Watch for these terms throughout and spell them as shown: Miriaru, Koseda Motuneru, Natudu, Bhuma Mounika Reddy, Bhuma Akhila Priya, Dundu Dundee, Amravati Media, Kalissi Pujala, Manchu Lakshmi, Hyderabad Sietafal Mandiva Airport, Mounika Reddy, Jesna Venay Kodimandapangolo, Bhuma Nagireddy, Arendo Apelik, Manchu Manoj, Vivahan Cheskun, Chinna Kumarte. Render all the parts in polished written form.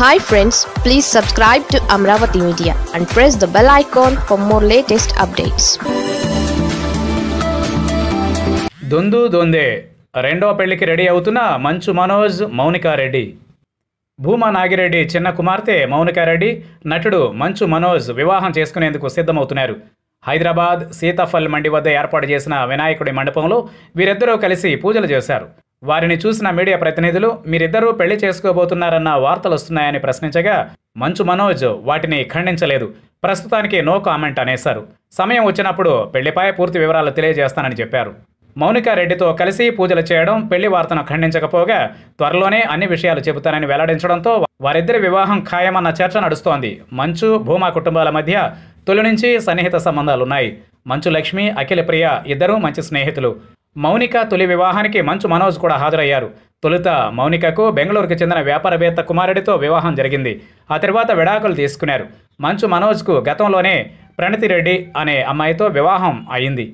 Hi friends, please subscribe to Amravati Media and press the bell icon for more latest updates. Dundu Dundee, Arendo Apelik Reddy Avutuna, Manchu Manoj, Mounika Reddy. Bhuma Nagireddy, Chinna Kumarte, Mounika Reddy, Natudu, Manchu Manoj, Vivahan Cheskun and Koseda Motuneru. Hyderabad Sietafal Mandiva Airport Jesna Venay Kodimandapangolo, Miriaru Kalissi Pujala Jesaru. వారిని చూసిన media ప్రతినిధులు మీరిద్దరూ పెళ్లి చేసుకోబోతున్నారన్న వార్తలు వస్తున్నాయని ప్రశ్నించగా మంచు మనోజ్ వాటిని ఖండించలేదు. ప్రస్తుతానికి నో కామెంట్ అనేశారు. సమయం వచ్చినప్పుడు పెళ్లిపై పూర్తి వివరాలు తెలియజేస్తానని చెప్పారు. మౌనికా రెడ్డితో కలిసి పూజలు చేయడం పెళ్లి వార్తను ఖండించకపోగా త్వరలోనే అన్ని విషయాలు చెబుతానని వెల్లడించడంతో వారిద్దరి వివాహం ఖాయమన్న చర్చ నడుస్తోంది. మంచు భూమా కుటుంబాల మధ్య తొలి నుంచి సన్నిహిత సంబంధాలున్నాయి. మంచు లక్ష్మి అఖిల ప్రియ ఇద్దరూ మంచి స్నేహితులు. మౌనిక తొలి వివాహానికి మంచు మనోజ్ కూడా హాజరయ్యారు. తొలుత మౌనికకు బెంగళూరుకు చెందిన వ్యాపారవేత్త కుమారుడితో వివాహం జరిగింది. ఆ తర్వాత విడాకులు తీసుకున్నారు. మంచు మనోజ్కు గతంలోనే ప్రణతి రెడ్డి అనే అమ్మాయితో వివాహం అయింది.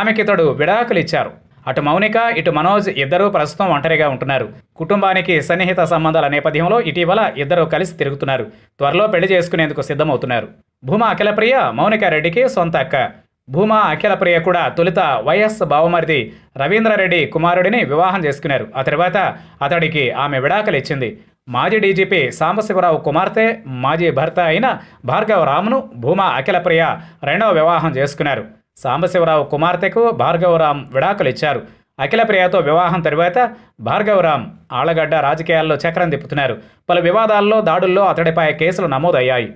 ఆమెకి ఇతడు విడాకులు ఇచ్చారు. అటు మౌనిక ఇటు మనోజ్ ఇద్దరూ ప్రస్తుతం ఒంటరిగా ఉంటున్నారు. కుటుంబానికి సన్నిహిత సంబంధాల నేపథ్యంలో ఇటీవల ఇద్దరూ కలిసి తిరుగుతున్నారు. త్వరలో పెళ్లి చేసుకునేందుకు సిద్ధమవుతున్నారు. భూమా అఖిల ప్రియ మౌనికా రెడ్డికి సొంత అక్క. భూమా అఖిల ప్రియ కూడా తొలుత వైఎస్ బావమరిది రవీంద్ర రెడ్డి కుమారుడిని వివాహం చేసుకున్నారు. ఆ తర్వాత అతడికి ఆమె విడాకులు ఇచ్చింది. మాజీ డీజీపీ సాంబశివరావు కుమార్తె మాజీ భర్త అయిన భార్గవ రామ్ను భూమా అఖిల ప్రియ రెండవ వివాహం చేసుకున్నారు. సాంబశివరావు కుమార్తెకు భార్గవ రామ్ విడాకులు ఇచ్చారు. అఖిల ప్రియతో వివాహం తర్వాత భార్గవ రామ్ ఆళ్లగడ్డ రాజకీయాల్లో చక్రం తిప్పుతున్నారు. పలు వివాదాల్లో దాడుల్లో అతడిపై కేసులు నమోదయ్యాయి.